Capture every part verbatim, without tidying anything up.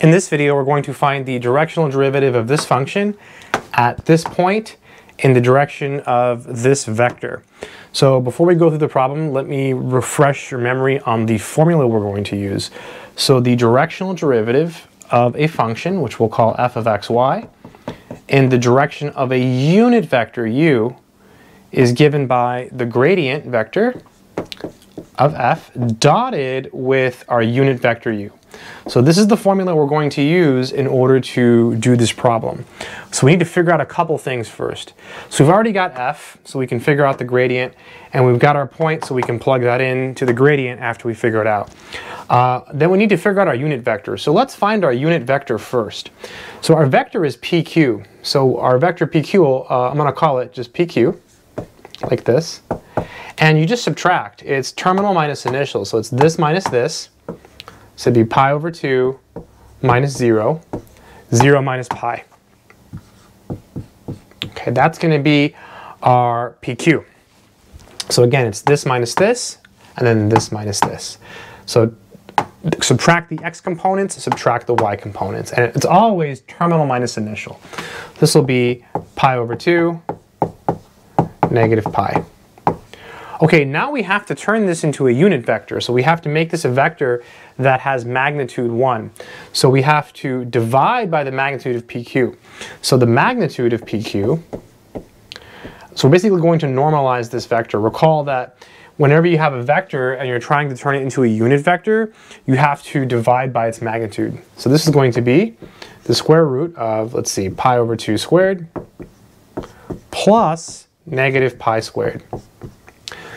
In this video, we're going to find the directional derivative of this function at this point in the direction of this vector. So before we go through the problem, let me refresh your memory on the formula we're going to use. So the directional derivative of a function, which we'll call f of xy, in the direction of a unit vector u is given by the gradient vector of f dotted with our unit vector u. So this is the formula we're going to use in order to do this problem. So we need to figure out a couple things first. So we've already got f, so we can figure out the gradient, and we've got our point, so we can plug that in to the gradient after we figure it out. Uh, then we need to figure out our unit vector. So let's find our unit vector first. So our vector is pq. So our vector pq, uh, I'm going to call it just pq, like this. And you just subtract. It's terminal minus initial, so it's this minus this. So it'd be pi over two minus zero, zero minus pi. Okay, that's going to be our P Q. So again, it's this minus this, and then this minus this. So subtract the x components, subtract the y components, and it's always terminal minus initial. This will be pi over two, negative pi. Okay, now we have to turn this into a unit vector. So we have to make this a vector that has magnitude one. So we have to divide by the magnitude of P Q. So the magnitude of P Q, so we're basically going to normalize this vector. Recall that whenever you have a vector and you're trying to turn it into a unit vector, you have to divide by its magnitude. So this is going to be the square root of, let's see, pi over two squared plus negative pi squared.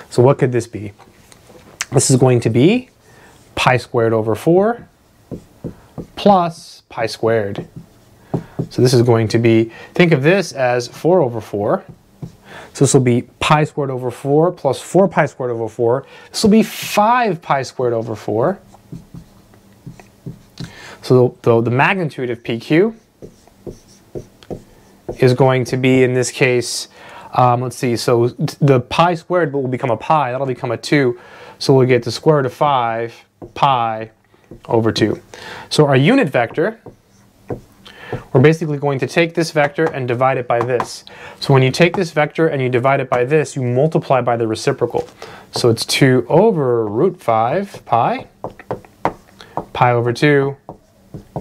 So what could this be? This is going to be pi squared over four plus pi squared. So this is going to be, think of this as four over four. So this will be pi squared over four plus four pi squared over four. This will be five pi squared over four. So the, the magnitude of P Q is going to be, in this case, Um, let's see, so the pi squared will become a pi, that'll become a two, so we'll get the square root of five pi over two. So our unit vector, we're basically going to take this vector and divide it by this. So when you take this vector and you divide it by this, you multiply by the reciprocal. So it's two over root five pi, pi over two,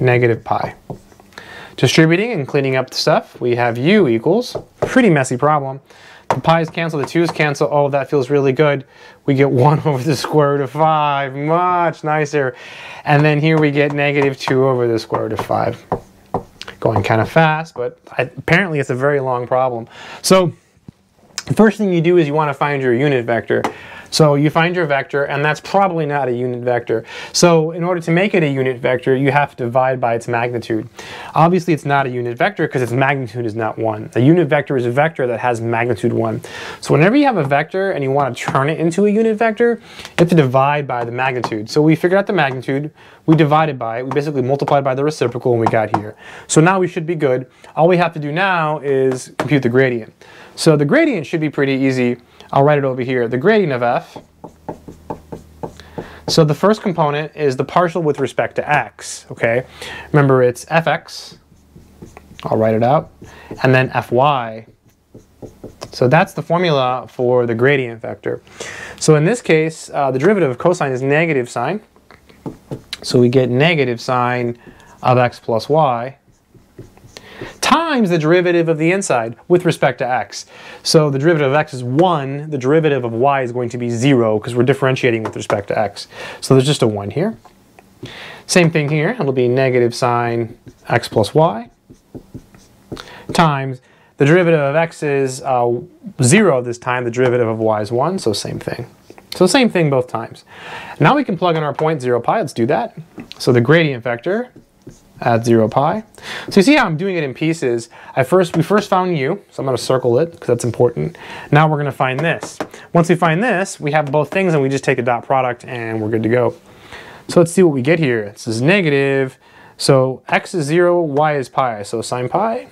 negative pi. Distributing and cleaning up the stuff, we have u equals, pretty messy problem. The pi's cancel, the two's cancel, oh, that feels really good. We get one over the square root of five, much nicer. And then here we get negative two over the square root of five. Going kind of fast, but apparently it's a very long problem. So the first thing you do is you want to find your unit vector. So you find your vector, and that's probably not a unit vector. So in order to make it a unit vector, you have to divide by its magnitude. Obviously it's not a unit vector because its magnitude is not one. A unit vector is a vector that has magnitude one. So whenever you have a vector and you want to turn it into a unit vector, you have to divide by the magnitude. So we figured out the magnitude, we divided by it, we basically multiplied by the reciprocal, and we got here. So now we should be good. All we have to do now is compute the gradient. So the gradient should be pretty easy. I'll write it over here. The gradient of f. So the first component is the partial with respect to x, okay? Remember, it's fx. I'll write it out. And then fy. So that's the formula for the gradient vector. So in this case, uh, the derivative of cosine is negative sine. So we get negative sine of x plus y times the derivative of the inside with respect to x. So the derivative of x is one, the derivative of y is going to be zero because we're differentiating with respect to x. So there's just a one here. Same thing here, it'll be negative sine x plus y times the derivative of x is uh, zero this time, the derivative of y is one, so same thing. So same thing both times. Now we can plug in our point zero pi, let's do that. So the gradient vector at zero pi. So you see how I'm doing it in pieces. I first, we first found u, so I'm going to circle it because that's important. Now we're going to find this. Once we find this, we have both things and we just take the dot product and we're good to go. So let's see what we get here. This is negative, so x is zero, y is pi, so sine pi.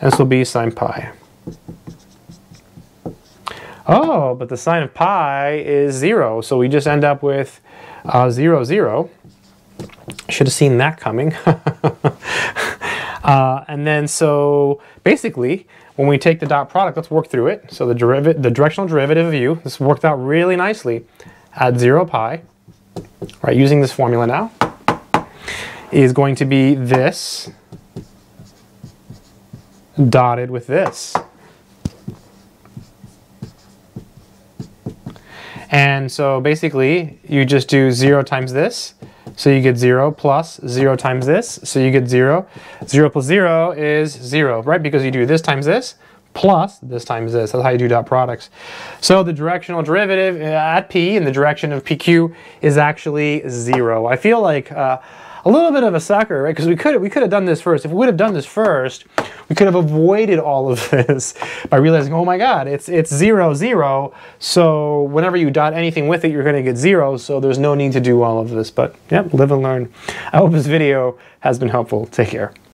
And this will be sine pi. Oh, but the sine of pi is zero, so we just end up with uh, zero, zero. I should have seen that coming. uh, and then so basically when we take the dot product, let's work through it. So the derivative, the directional derivative of u, this worked out really nicely at zero pi, right, using this formula now, is going to be this dotted with this. And so basically you just do zero times this, so you get zero, plus zero times this, so you get zero. Zero plus zero is zero, right? Because you do this times this, plus this times this. That's how you do dot products. So the directional derivative at P in the direction of P Q is actually zero. I feel like uh, a little bit of a sucker, right? Because we could, we could have done this first. If we would have done this first, we could have avoided all of this by realizing, oh my God, it's, it's zero, zero. So whenever you dot anything with it, you're gonna get zero. So there's no need to do all of this, but yep, live and learn. I hope this video has been helpful. Take care.